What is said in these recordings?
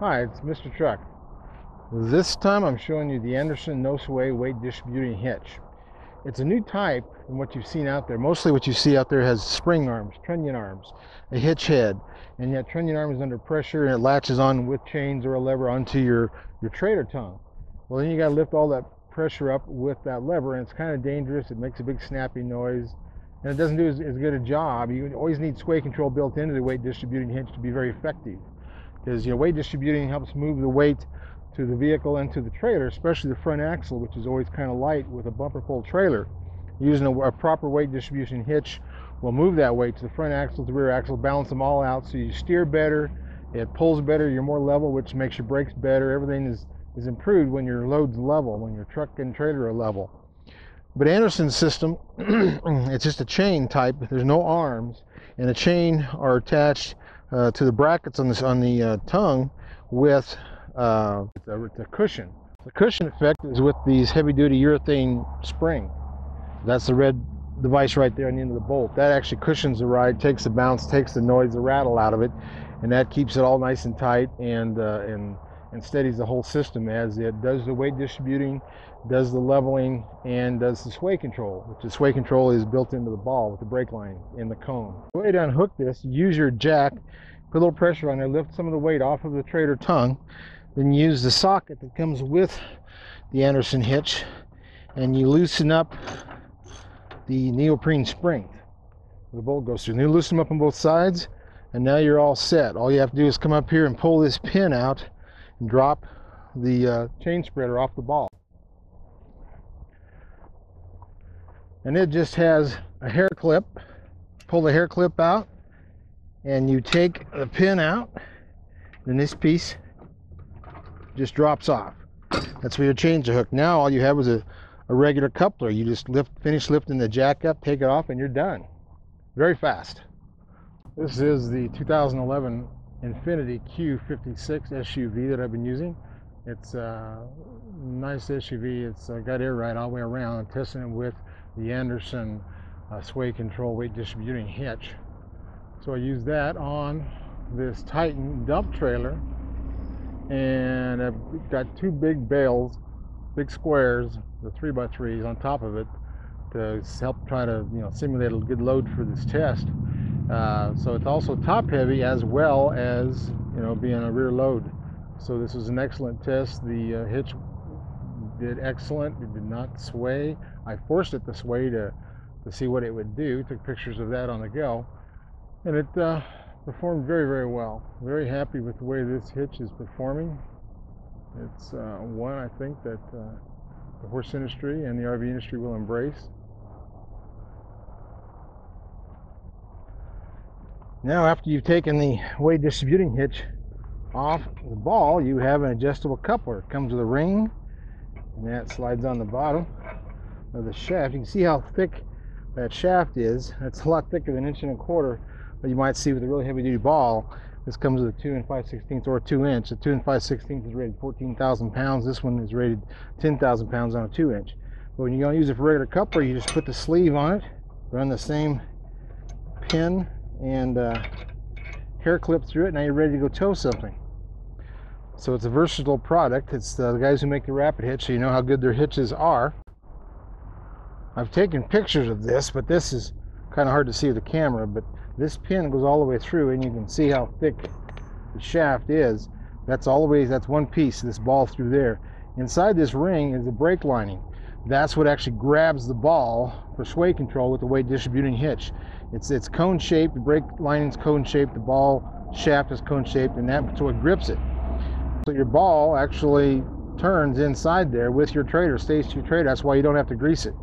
Hi, it's Mr. Truck. This time I'm showing you the Andersen No-Sway Weight Distributing Hitch. It's a new type from what you've seen out there. Mostly what you see out there has spring arms, trunnion arms, a hitch head, and that trunnion arm is under pressure and it latches on with chains or a lever onto your trailer tongue. Well, then you gotta lift all that pressure up with that lever, and it's kind of dangerous. It makes a big snappy noise, and it doesn't do as good a job. You always need sway control built into the weight distributing hitch to be very effective, because weight distributing helps move the weight to the vehicle and to the trailer, especially the front axle, which is always kind of light with a bumper pull trailer. Using a proper weight distribution hitch will move that weight to the front axle, the rear axle, balance them all out so you steer better, it pulls better, you're more level, which makes your brakes better. Everything is improved when your load's level, when your truck and trailer are level. But Andersen's system, it's just a chain type. There's no arms, and a chain are attached to the brackets on the tongue with it's a cushion. The cushion effect is with these heavy-duty urethane spring. That's the red device right there on the end of the bolt. That actually cushions the ride, takes the bounce, takes the noise, the rattle out of it, and that keeps it all nice and tight and steadies the whole system as it does the weight distributing, does the leveling, and does the sway control, which the sway control is built into the ball with the brake line and the cone. The way to unhook this, use your jack, put a little pressure on there, lift some of the weight off of the trailer tongue, then use the socket that comes with the Andersen hitch, and you loosen up the neoprene spring. The bolt goes through. And you loosen them up on both sides, and now you're all set. All you have to do is come up here and pull this pin out, drop the chain spreader off the ball, and it just has a hair clip. Pull the hair clip out and you take the pin out, then this piece just drops off. That's where your chains are hooked. Now all you have is a regular coupler. You just finish lifting the jack up, take it off, and you're done. Very fast. This is the 2011 Infiniti Q56 SUV that I've been using. It's a nice SUV. It's got air ride all the way around. I'm testing it with the Andersen sway control weight distributing hitch. So I use that on this Titan dump trailer, and I've got two big bales, big squares, the 3x3s on top of it to help try to simulate a good load for this test. So it's also top heavy as well as being a rear load. So this was an excellent test. The hitch did excellent. It did not sway. I forced it to sway to see what it would do. Took pictures of that on the go, and it performed very, very well. Very happy with the way this hitch is performing. It's one I think that the horse industry and the RV industry will embrace. Now, after you've taken the weight distributing hitch off the ball, you have an adjustable coupler. It comes with a ring, and that slides on the bottom of the shaft. You can see how thick that shaft is. It's a lot thicker than 1.25 inches that you might see with a really heavy-duty ball. This comes with a 2 5/16 or 2 inch. The 2 5/16 is rated 14,000 pounds. This one is rated 10,000 pounds on a 2 inch. But when you're going to use it for regular coupler, you just put the sleeve on it, run the same pin and hair clip through it. Now you're ready to go tow something. So it's a versatile product. It's the guys who make the rapid hitch, so you know how good their hitches are. I've taken pictures of this, but this is kind of hard to see with the camera, but this pin goes all the way through, and you can see how thick the shaft is. That's all the way, that's one piece, this ball through there. Inside this ring is the brake lining. That's what actually grabs the ball for sway control with the weight distributing hitch. It's cone shaped, the brake lining's cone shaped, the ball shaft is cone shaped, and that's what grips it. So your ball actually turns inside there with your trailer, stays to your trailer. That's why you don't have to grease it.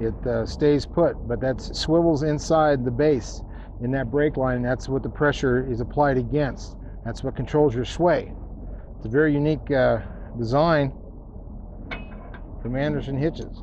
It stays put, but that swivels inside the base in that brake line. That's what the pressure is applied against. That's what controls your sway. It's a very unique design from Andersen hitches.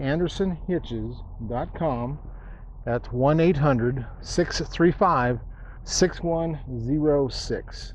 andersenhitches.com. That's 1-800-635-6106.